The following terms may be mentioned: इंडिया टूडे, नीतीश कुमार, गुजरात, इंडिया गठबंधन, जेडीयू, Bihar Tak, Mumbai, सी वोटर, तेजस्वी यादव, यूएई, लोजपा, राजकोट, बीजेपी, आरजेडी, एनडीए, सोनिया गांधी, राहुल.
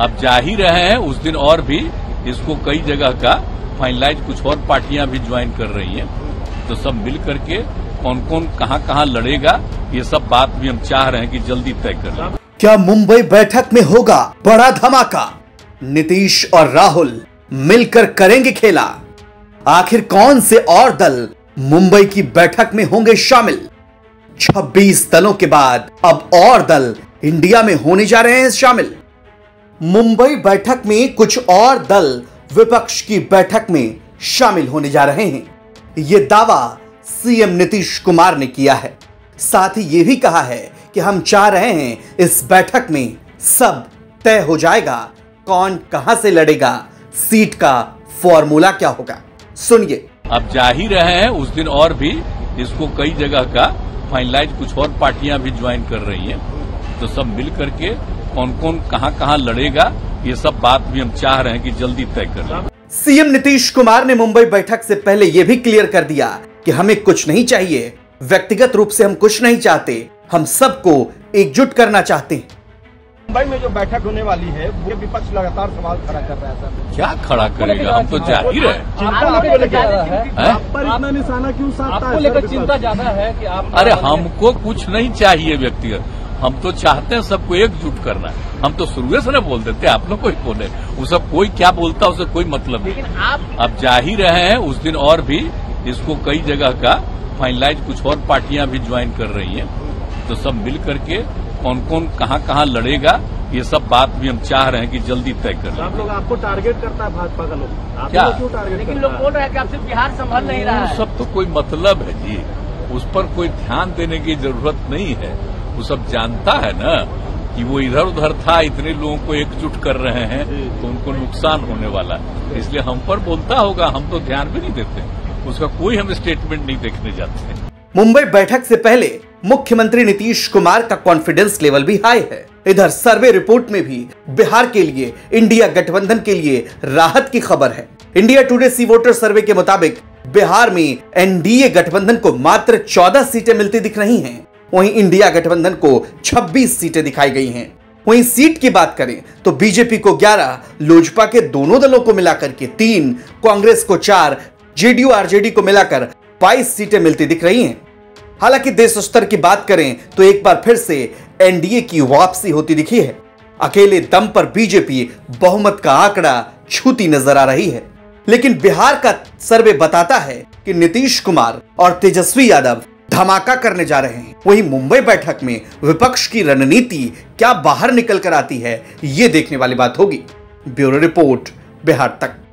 अब जा ही रहे हैं, उस दिन और भी इसको कई जगह का फाइनलाइज, कुछ और पार्टियां भी ज्वाइन कर रही हैं, तो सब मिल करके कौन कौन कहां कहां लड़ेगा ये सब बात भी हम चाह रहे हैं कि जल्दी तय कर लें। क्या मुंबई बैठक में होगा बड़ा धमाका? नीतीश और राहुल मिलकर करेंगे खेला। आखिर कौन से और दल मुंबई की बैठक में होंगे शामिल? 26 दलों के बाद अब और दल इंडिया में होने जा रहे हैं शामिल। मुंबई बैठक में कुछ और दल विपक्ष की बैठक में शामिल होने जा रहे हैं, यह दावा सीएम नीतीश कुमार ने किया है। साथ ही यह भी कहा है कि हम चाह रहे हैं इस बैठक में सब तय हो जाएगा, कौन कहां से लड़ेगा, सीट का फॉर्मूला क्या होगा। सुनिए। अब जा ही रहे हैं, उस दिन और भी इसको कई जगह का फाइनलाइज, कुछ और पार्टियां भी ज्वाइन कर रही हैं, तो सब मिल करके कौन कौन कहां कहां लड़ेगा ये सब बात भी हम चाह रहे हैं कि जल्दी तय कर लें। सीएम नीतीश कुमार ने मुंबई बैठक से पहले ये भी क्लियर कर दिया कि हमें कुछ नहीं चाहिए, व्यक्तिगत रूप से हम कुछ नहीं चाहते, हम सबको एकजुट करना चाहते हैं। मुंबई में जो बैठक होने वाली है वो विपक्ष लगातार सवाल खड़ा कर रहा है सर। क्या खड़ा करेगा, हम तो जा ही रहे। अरे हमको कुछ नहीं चाहिए व्यक्तिगत, हम तो चाहते हैं सबको एकजुट करना। हम तो शुरू से ना बोल देते, आप लोग कोई बोले, वो सब कोई क्या बोलता उसे कोई मतलब नहीं। अब जा ही रहे हैं, उस दिन और भी इसको कई जगह का फाइनलाइज, कुछ और पार्टियां भी ज्वाइन कर रही हैं, तो सब मिल करके कौन कौन कहां कहां लड़ेगा ये सब बात भी हम चाह रहे हैं कि जल्दी तय कर लें। आप लोग आपको टारगेट करता है भाजपा का लोग, क्या क्यों टारगेट? लेकिन लोग बोल रहे हैं कि आपसे बिहार संभल नहीं रहा है। सब तो कोई मतलब है जी, उस पर कोई ध्यान देने की जरूरत नहीं है। वो सब जानता है ना कि वो इधर उधर था, इतने लोगों को एकजुट कर रहे हैं तो उनको नुकसान होने वाला है, इसलिए हम पर बोलता होगा। हम तो ध्यान भी नहीं देते, उसका कोई हम स्टेटमेंट नहीं देखने जाते हैं। मुंबई बैठक से पहले मुख्यमंत्री नीतीश कुमार का कॉन्फिडेंस लेवल भी हाई है। इधर सर्वे रिपोर्ट में भी बिहार के लिए, इंडिया गठबंधन के लिए राहत की खबर है। इंडिया टूडे सी वोटर survey के मुताबिक बिहार में एनडीए गठबंधन को मात्र 14 सीटें मिलती दिख रही हैं, वहीं इंडिया गठबंधन को 26 सीटें दिखाई गई हैं। वहीं सीट की बात करें तो बीजेपी को 11, लोजपा के दोनों दलों को मिलाकर के 3, कांग्रेस को 4, जेडीयू आरजेडी को मिलाकर 22 सीटें मिलती दिख रही हैं। हालांकि देश स्तर की बात करें तो एक बार फिर से एनडीए की वापसी होती दिखी है। अकेले दम पर बीजेपी बहुमत का आंकड़ा छूती नजर आ रही है, लेकिन बिहार का सर्वे बताता है कि नीतीश कुमार और तेजस्वी यादव धमाका करने जा रहे हैं। वहीं मुंबई बैठक में विपक्ष की रणनीति क्या बाहर निकल कर आती है, ये देखने वाली बात होगी। ब्यूरो रिपोर्ट, बिहार तक।